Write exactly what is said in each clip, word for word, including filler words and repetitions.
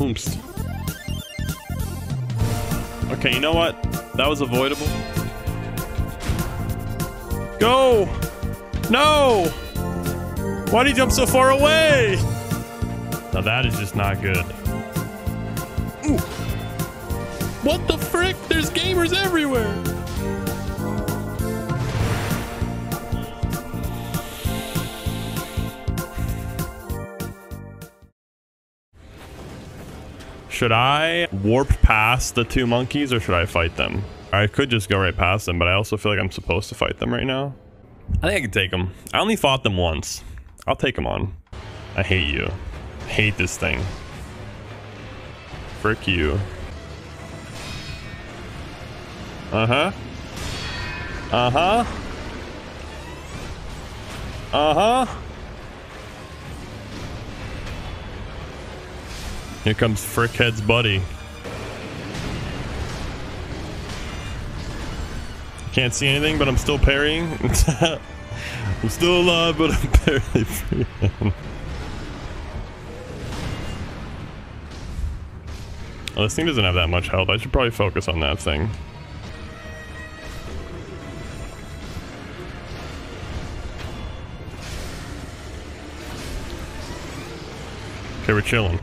Oops. Okay, you know what? That was avoidable. Go! No! Why'd he jump so far away? Now that is just not good. Ooh. What the frick? There's gamers everywhere! Should I warp past the two monkeys or should I fight them? I could just go right past them, but I also feel like I'm supposed to fight them right now. I think I can take them. I only fought them once. I'll take them on. I hate you. I hate this thing. Frick you. Uh-huh. Uh-huh. Uh-huh. Here comes Frickhead's buddy. Can't see anything, but I'm still parrying. I'm still alive, but I'm barely free. Oh, this thing doesn't have that much health. I should probably focus on that thing. Okay, we're chilling.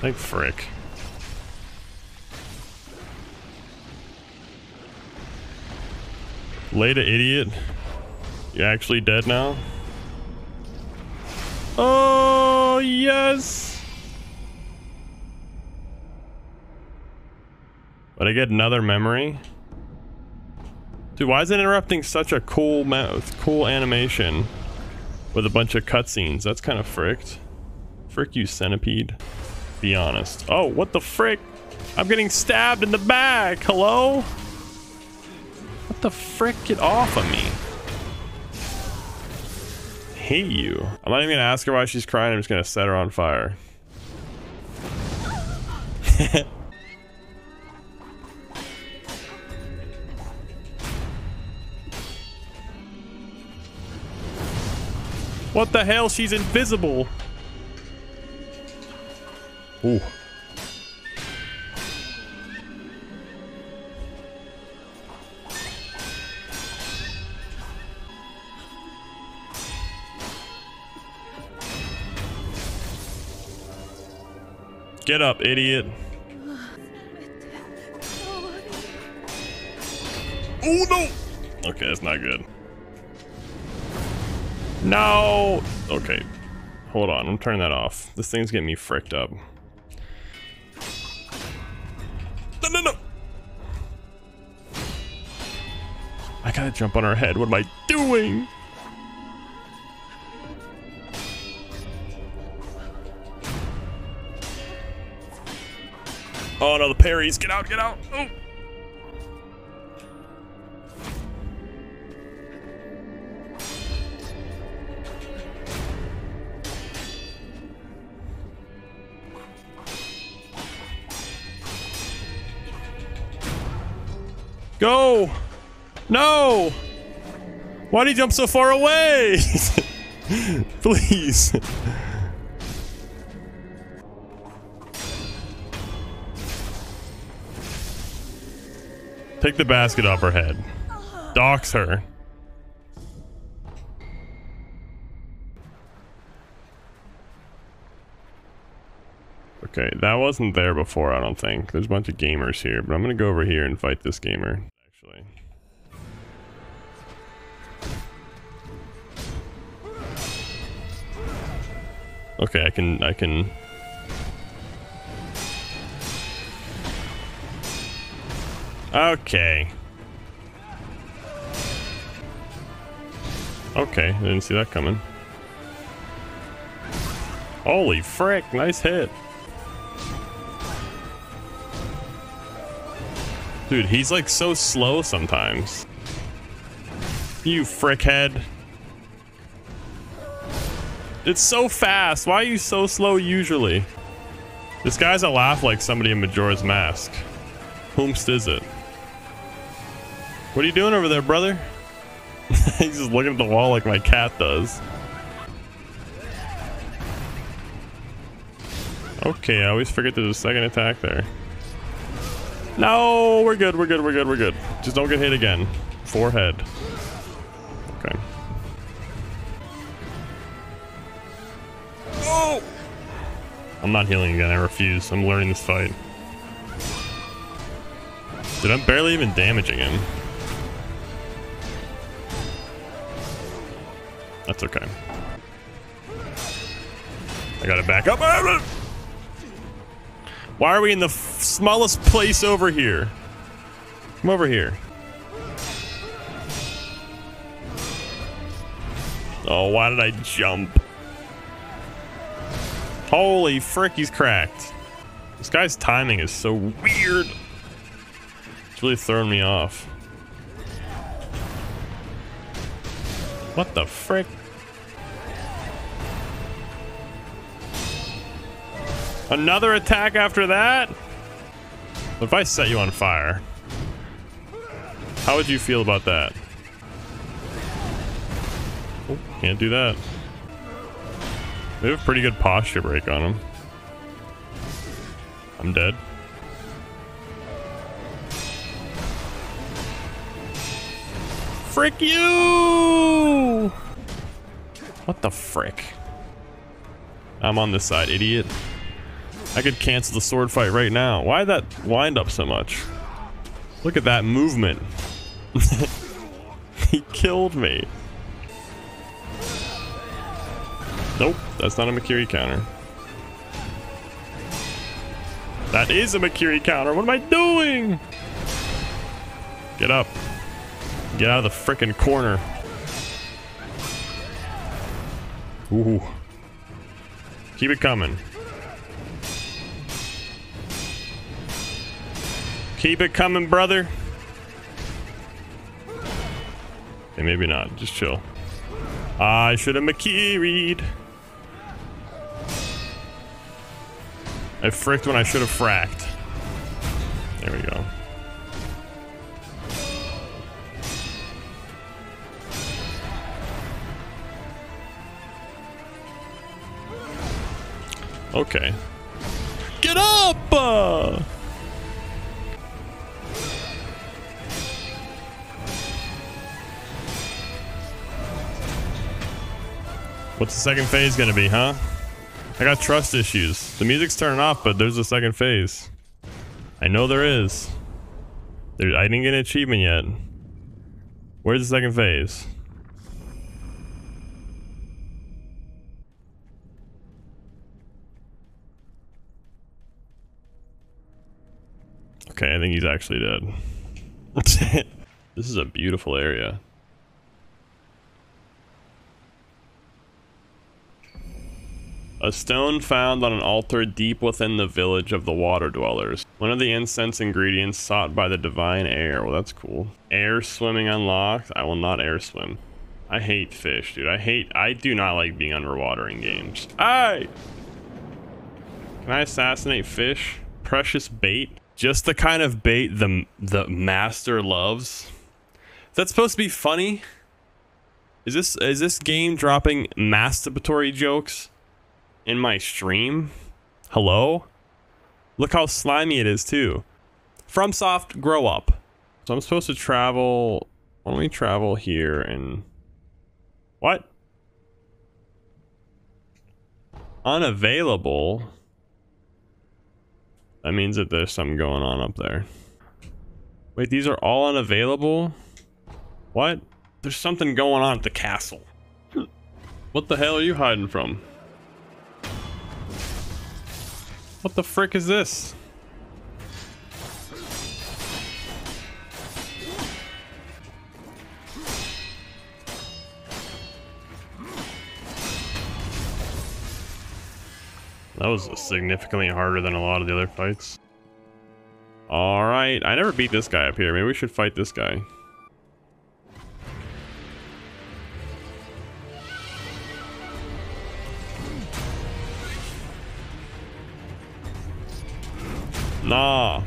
Like frick. Later, idiot. You're actually dead now? Oh, yes! But I get another memory? Dude, why is it interrupting such a cool, cool animation with a bunch of cutscenes? That's kind of fricked. Frick you, centipede. Be honest. Oh, what the frick? I'm getting stabbed in the back. Hello? What the frick? Get off of me. I hate you. I'm not even gonna ask her why she's crying. I'm just gonna set her on fire. What the hell? She's invisible. Ooh. Get up, idiot. Oh no. Okay, that's not good. No. Okay. Hold on. I'm turning that off. This thing's getting me fricked up. No, no, no. I gotta jump on her head. What am I doing? Oh no, the parries. Get out, get out. Oh. Go! No! Why'd he jump so far away? Please. Take the basket off her head. Dox her. Okay, that wasn't there before, I don't think. There's a bunch of gamers here, but I'm gonna go over here and fight this gamer, actually. Okay, I can, I can... Okay. Okay, I didn't see that coming. Holy frick, nice hit. Dude, he's like so slow sometimes. You frickhead. It's so fast. Why are you so slow usually? This guy's a laugh like somebody in Majora's Mask. Whomst is it? What are you doing over there, brother? He's just looking at the wall like my cat does. Okay, I always forget there's a second attack there. No, we're good, we're good, we're good, we're good. Just don't get hit again. Forehead. Okay. Oh! I'm not healing again, I refuse. I'm learning this fight. Dude, I'm barely even damaging him. That's okay. I gotta back up. Why are we in the f smallest place over here? Come over here. Oh, why did I jump? Holy frick, he's cracked. This guy's timing is so weird. It's really throwing me off. What the frick? Another attack after that? If I set you on fire, how would you feel about that? Oh, can't do that. We have a pretty good posture break on him. I'm dead. Frick you! What the frick? I'm on this side, idiot. I could cancel the sword fight right now. Why did that wind up so much? Look at that movement. He killed me. Nope, that's not a Mikiri counter. That is a Mikiri counter. What am I doing? Get up. Get out of the frickin' corner. Ooh. Keep it coming. Keep it coming, brother. And maybe not. Just chill. I should have Mikiri'd. I fricked when I should have fracked. There we go. Okay. Get up! Uh! What's the second phase gonna be, huh? I got trust issues. The music's turning off, but there's a second phase. I know there is. There, I didn't get an achievement yet. Where's the second phase? Okay, I think he's actually dead. This is a beautiful area. A stone found on an altar deep within the village of the water dwellers. One of the incense ingredients sought by the divine air. Well, that's cool. Air swimming unlocked. I will not air swim. I hate fish, dude. I hate... I do not like being underwater in games. Hey! Can I assassinate fish? Precious bait. Just the kind of bait the, the master loves. Is that supposed to be funny? Is this, is this game dropping masturbatory jokes? In my stream? Hello? Look how slimy it is too. FromSoft, grow up. So I'm supposed to travel... Why don't we travel here and... What? Unavailable? That means that there's something going on up there. Wait, these are all unavailable? What? There's something going on at the castle. What the hell are you hiding from? What the frick is this? That was significantly harder than a lot of the other fights. All right, I never beat this guy up here. Maybe we should fight this guy. Nah.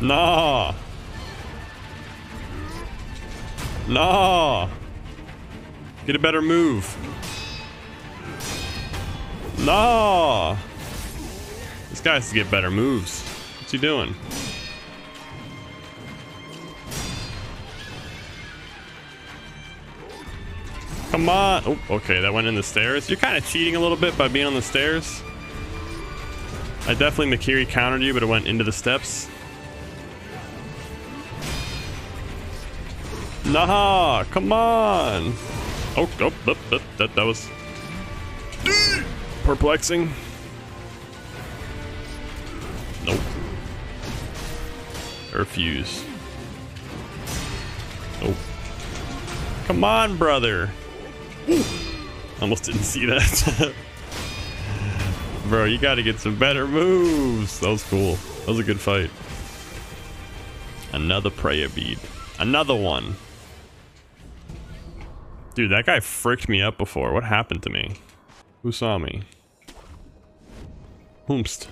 No! No! Get a better move. No! This guy has to get better moves. What's he doing? Come on. Oh, okay, that went in the stairs. You're kind of cheating a little bit by being on the stairs. I definitely Mikiri countered you, but it went into the steps. Nah, come on. Oh, oh, oh, oh that, that was perplexing. Nope. I refuse. Oh. Come on, brother. Almost didn't see that. Bro, you gotta get some better moves. That was cool. That was a good fight. Another prayer bead. Another one. Dude, that guy fricked me up before. What happened to me? Who saw me? Whomst.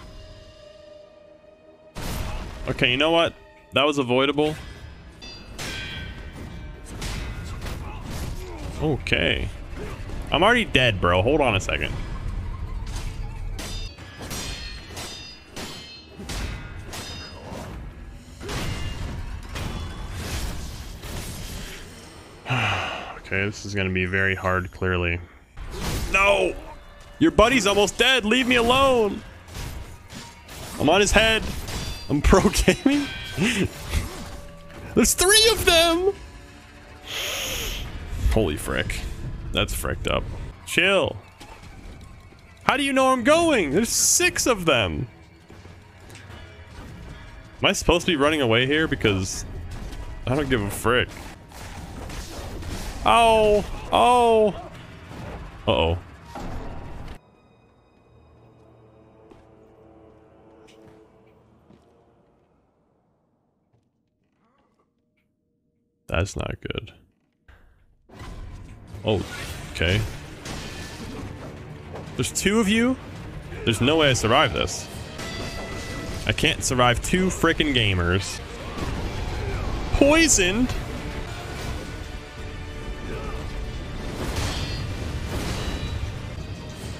Okay, you know what? That was avoidable. Okay. I'm already dead, bro. Hold on a second. Okay, this is gonna be very hard, clearly. No! Your buddy's almost dead! Leave me alone! I'm on his head! I'm pro-gaming? There's three of them! Holy frick. That's fricked up. Chill. How do you know I'm going? There's six of them. Am I supposed to be running away here? Because I don't give a frick. Oh, oh. Uh-oh. That's not good. Oh, okay. There's two of you? There's no way I survive this. I can't survive two frickin' gamers. Poisoned?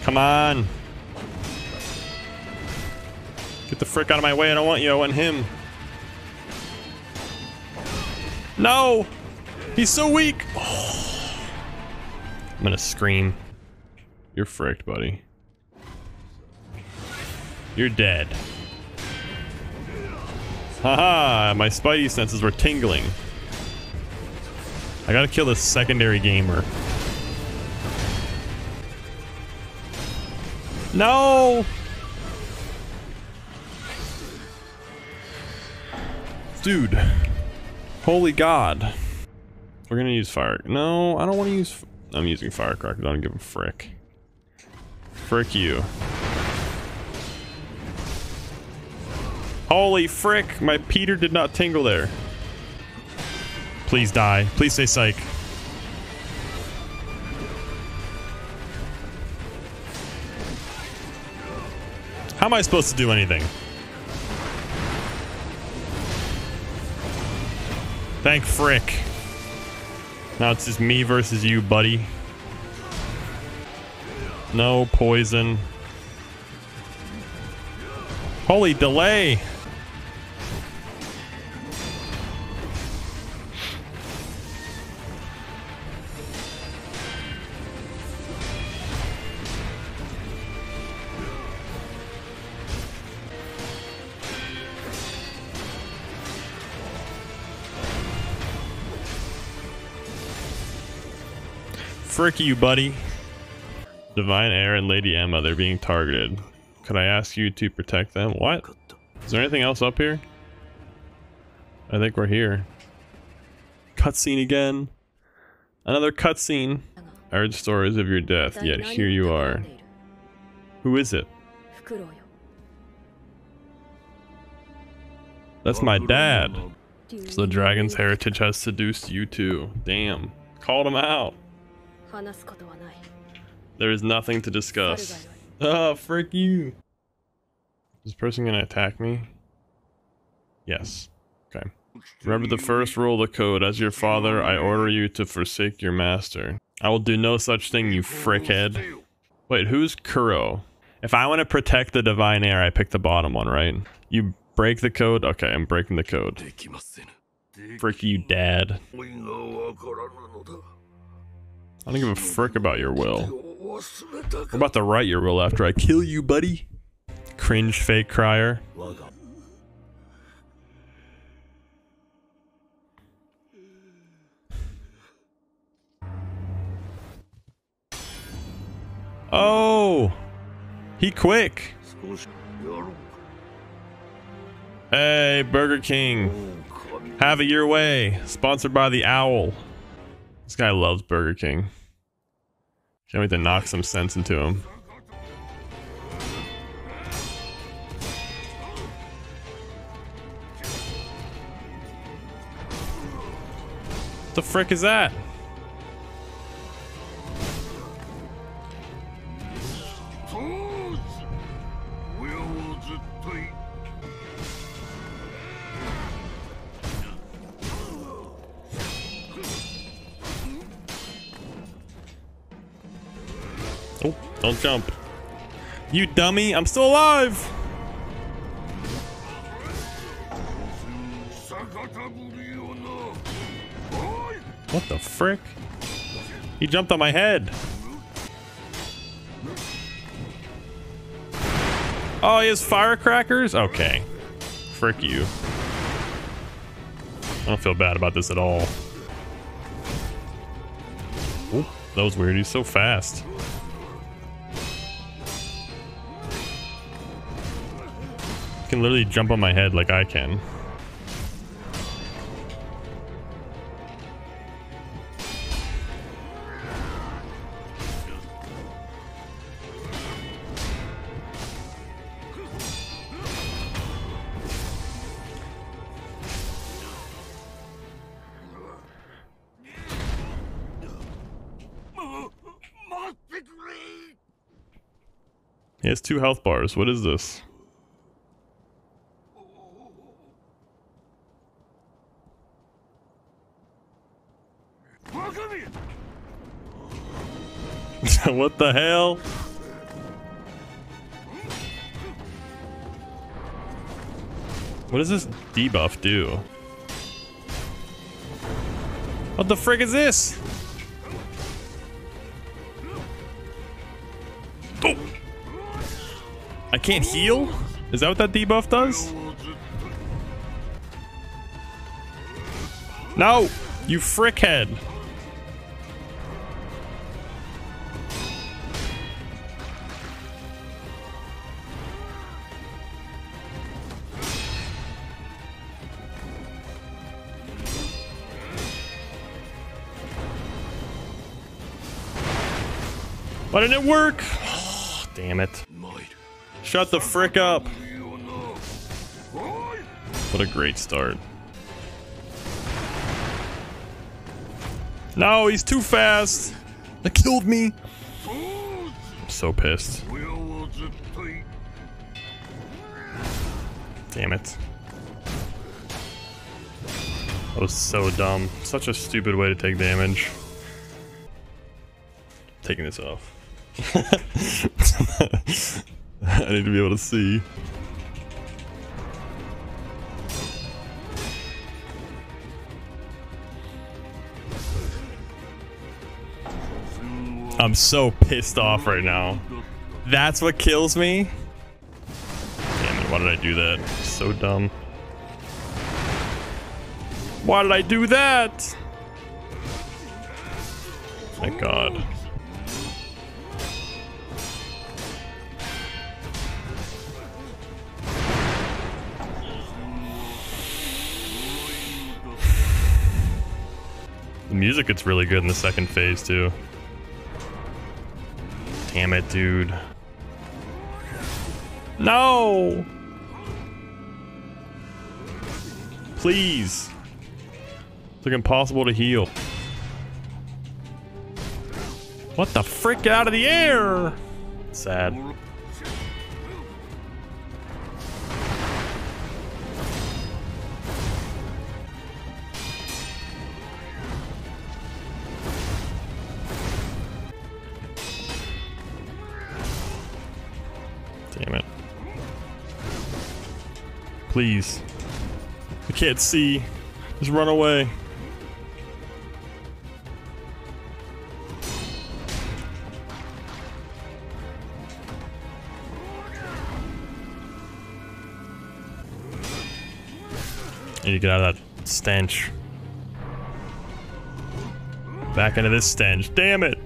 Come on. Get the frick out of my way. I don't want you. I want him. No! He's so weak! Oh. I'm gonna scream. You're fricked, buddy. You're dead. Haha, my spidey senses were tingling. I gotta kill this secondary gamer. No! Dude. Holy God. We're gonna use fire. No, I don't wanna use fire. I'm using firecrackers. I don't give a frick. Frick you. Holy frick! My Peter did not tingle there. Please die. Please say psych. How am I supposed to do anything? Thank frick. Now it's just me versus you, buddy. No poison. Holy delay! Frick you, buddy. Divine Air and Lady Emma, they're being targeted. Could I ask you to protect them? What? Is there anything else up here? I think we're here. Cutscene again. Another cutscene. I heard stories of your death, yet here you are. Who is it? That's my dad. So the dragon's heritage has seduced you too. Damn. Called him out. There is nothing to discuss. Oh, frick you. Is this person gonna attack me? Yes. Okay. Remember the first rule of the code. As your father, I order you to forsake your master. I will do no such thing, you frickhead. Wait, who's Kuro? If I want to protect the divine air, I pick the bottom one, right? You break the code? Okay, I'm breaking the code. Frick you, dad. I don't give a frick about your will. We're about to write your will after I kill you, buddy. Cringe fake crier. Oh, he quick. Hey, Burger King, have it your way. Sponsored by the Owl. This guy loves Burger King. Can't wait to knock some sense into him. What the frick is that? Oh, don't jump. You dummy, I'm still alive! What the frick? He jumped on my head. Oh, he has firecrackers? Okay. Frick you. I don't feel bad about this at all. Oh, that was weird. He's so fast. Can literally jump on my head like I can. He has two health bars. What is this? What the hell? What does this debuff do? What the frick is this? Oh. I can't heal? Is that what that debuff does? No! You frickhead! Why didn't it work? Oh, damn it. Shut the frick up. What a great start. No, he's too fast. That killed me. I'm so pissed. Damn it. That was so dumb. Such a stupid way to take damage. Taking this off. I need to be able to see. I'm so pissed off right now. That's what kills me? Damn it, why did I do that? So dumb. Why did I do that? Thank God. The music gets really good in the second phase, too. Damn it, dude. No! Please! It's like impossible to heal. What the frick? Get out of the air! Sad. please. I can't see. Just run away. I need to get out of that stench. Back into this stench. Damn it!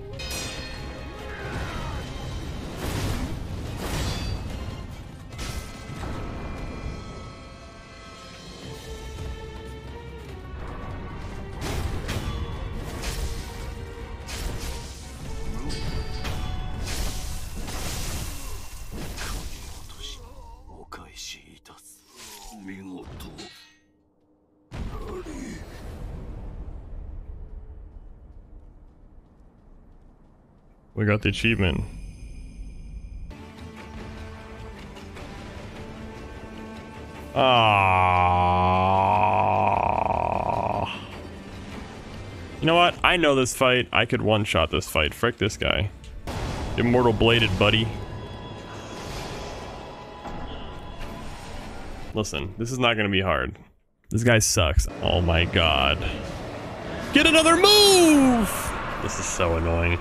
We got the achievement. Ah! You know what? I know this fight. I could one-shot this fight. Frick this guy. Immortal bladed, buddy. Listen, this is not gonna be hard. This guy sucks. Oh my god. Get another move! This is so annoying.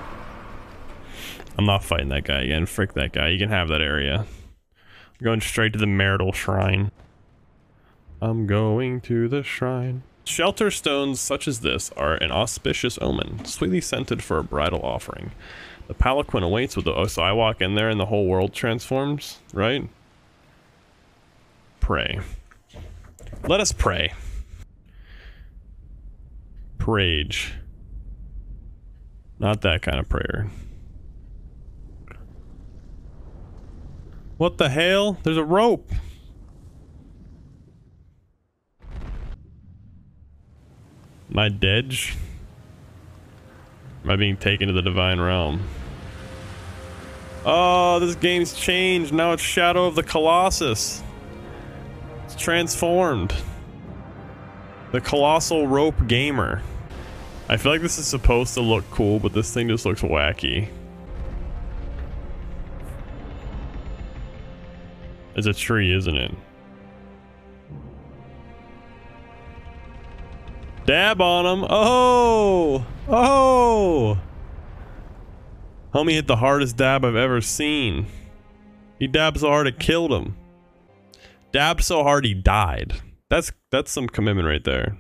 I'm not fighting that guy again. Frick that guy. You can have that area. I'm going straight to the marital shrine. I'm going to the shrine. Shelter stones such as this are an auspicious omen, sweetly scented for a bridal offering. The palanquin awaits with the... Oh, so I walk in there and the whole world transforms, right? Pray. Let us pray. Prage. Not that kind of prayer. What the hell? There's a rope. Am I dead? Am I being taken to the divine realm? Oh, this game's changed. Now it's Shadow of the Colossus. It's transformed. The Colossal Rope Gamer. I feel like this is supposed to look cool, but this thing just looks wacky. It's a tree, isn't it? Dab on him. Oh! Oh! Homie hit the hardest dab I've ever seen. He dabbed so hard it killed him. Dabbed so hard he died. That's that's some commitment right there.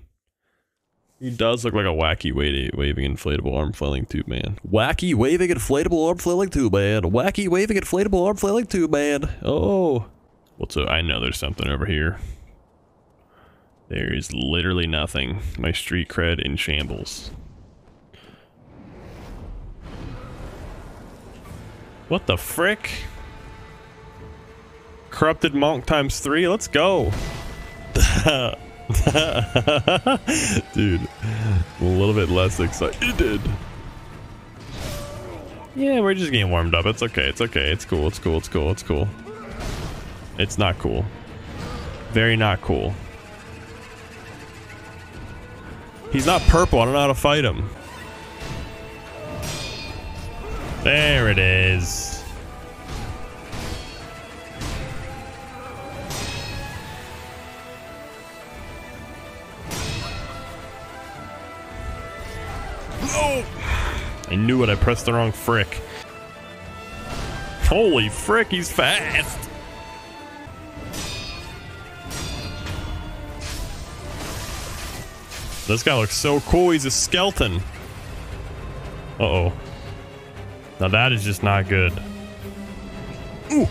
He does look like a wacky waving inflatable arm flailing tube man. Wacky waving inflatable arm flailing tube man. Wacky waving inflatable arm flailing tube man. Oh. What's up? I know there's something over here. There is literally nothing. My street cred in shambles. What the frick? Corrupted Monk times three. Let's go. Dude, a little bit less excited. Yeah, we're just getting warmed up. It's okay. It's okay. It's cool. It's cool. It's cool. It's cool. It's not cool. Very not cool. He's not purple. I don't know how to fight him. There it is. Oh! I knew it. I pressed the wrong frick. Holy frick, he's fast! This guy looks so cool. He's a skeleton. Uh-oh. Now that is just not good. Ooh.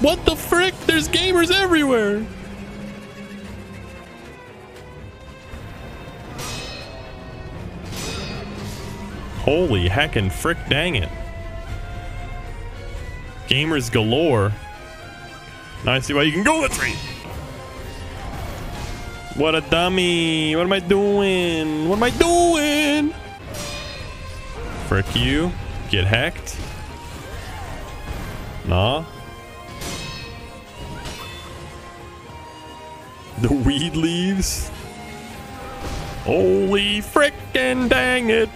What the frick? There's gamers everywhere! Holy heckin' frick dang it. Gamers galore. Now I see why you can go with me. What a dummy. What am I doing? What am I doing? Frick you. Get hacked. Nah. The weed leaves. Holy frickin' dang it.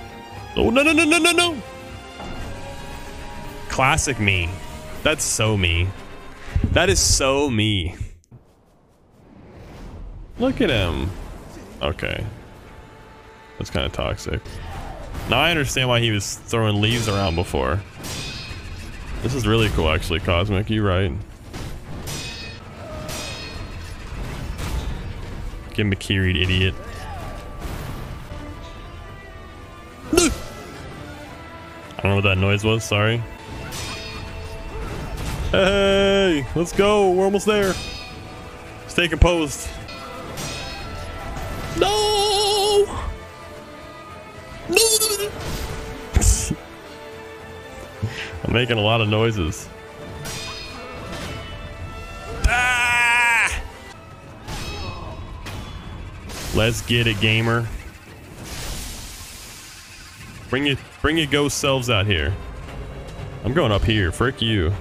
Oh, no, no, no, no, no, no. Classic me. That's so me. That is so me. Look at him. Okay. That's kind of toxic. Now I understand why he was throwing leaves around before. This is really cool, actually, Cosmic. You're right. Get Mikiri'd, idiot. I don't know what that noise was. Sorry. Hey, let's go. We're almost there. Stay composed. No. No. I'm making a lot of noises. Ah! Let's get it, gamer. Bring your, bring your ghost selves out here. I'm going up here. Frick you.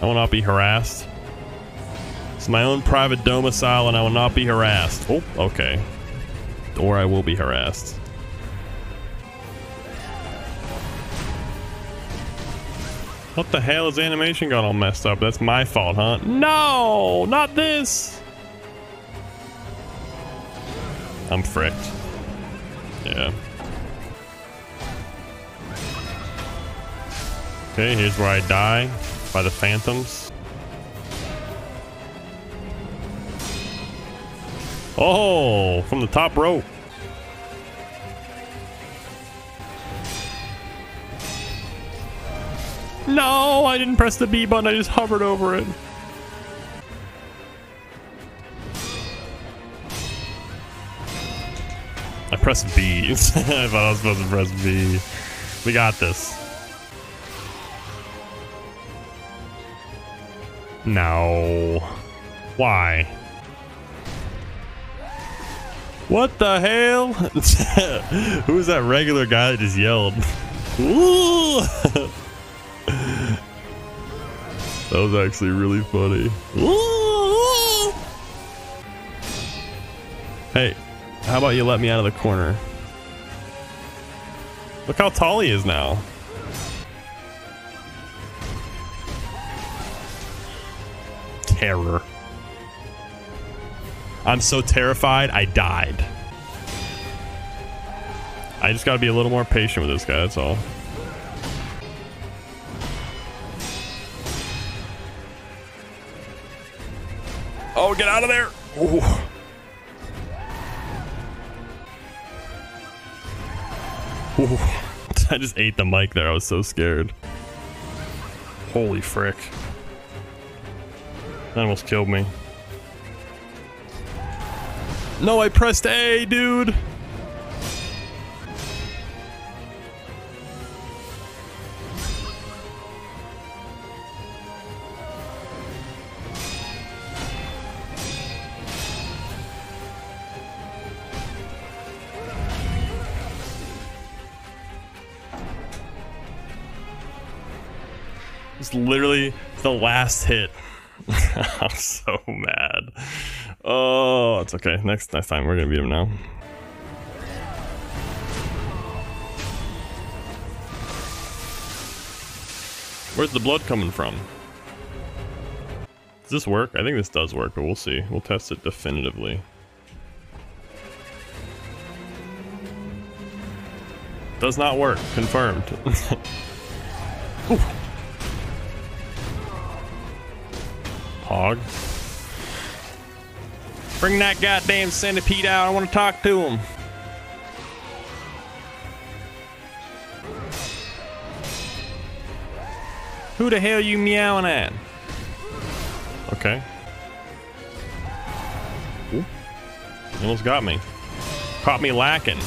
I will not be harassed. It's my own private domicile and I will not be harassed. Oh, okay. Or I will be harassed. What the hell is animation got all messed up? That's my fault, huh? No, not this. I'm fricked. Yeah. Okay, here's where I die by the phantoms. Oh, from the top rope. No, I didn't press the B button. I just hovered over it. I pressed B. I thought I was supposed to press B. We got this. No. Why? What the hell? Who was that regular guy that just yelled? Ooh! That was actually really funny. Ooh! Hey, how about you let me out of the corner? Look how tall he is now. Terror. I'm so terrified I died. I just gotta be a little more patient with this guy, that's all. Oh, get out of there. Ooh. Ooh. I just ate the mic there. I was so scared. Holy frick. That almost killed me. No, I pressed A, dude. It's literally the last hit. I'm so mad. Oh, it's okay. Next next time we're gonna beat him now. Where's the blood coming from? Does this work? I think this does work, but we'll see. We'll test it definitively. Does not work. Confirmed. Ooh. Hog. Bring that goddamn centipede out. I want to talk to him. Who the hell you meowing at? Okay. Ooh. Almost got me. Caught me lacking.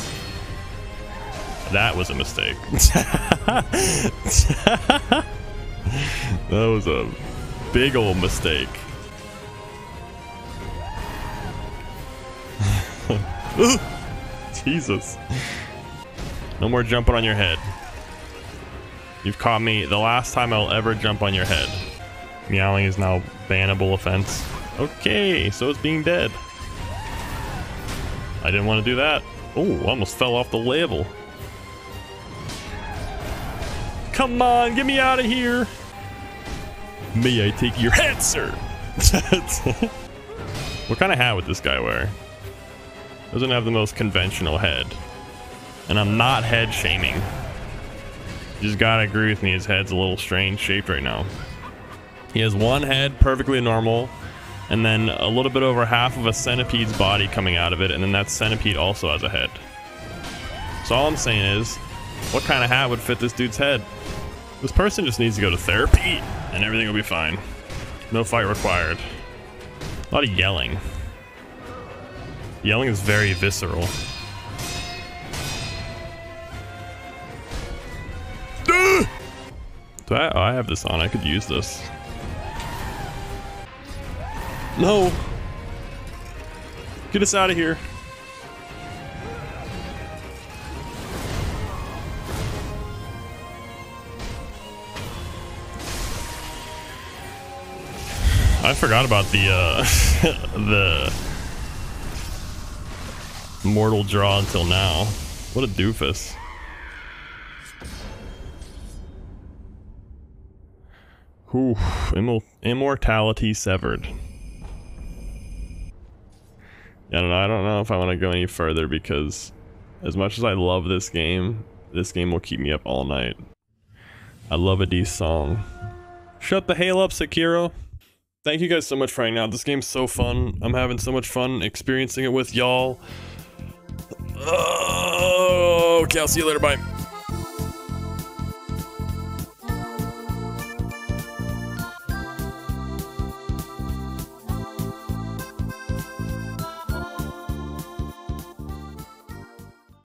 That was a mistake. That was a big old mistake. Jesus. No more jumping on your head. You've caught me the last time I'll ever jump on your head. Meowing is now bannable offense. Okay, so it's being dead. I didn't want to do that. Oh, almost fell off the level. Come on, get me out of here. May I take your head, sir? What kind of hat would this guy wear? Doesn't have the most conventional head. And I'm not head shaming. You just gotta agree with me, his head's a little strange shaped right now. He has one head, perfectly normal, and then a little bit over half of a centipede's body coming out of it, and then that centipede also has a head. So all I'm saying is, what kind of hat would fit this dude's head? This person just needs to go to therapy, and everything will be fine. No fight required. A lot of yelling. Yelling is very visceral. Do I, oh, I have this on. I could use this. No! Get us out of here! I forgot about the, uh, the Mortal Draw until now. What a doofus. Ooh, immor immortality severed. I don't know. I don't know if I want to go any further because, as much as I love this game, this game will keep me up all night. I love a D song. Shut the hell up, Sekiro. Thank you guys so much for hanging out. This game's so fun. I'm having so much fun experiencing it with y'all. Oh, okay, I'll see you later. Bye.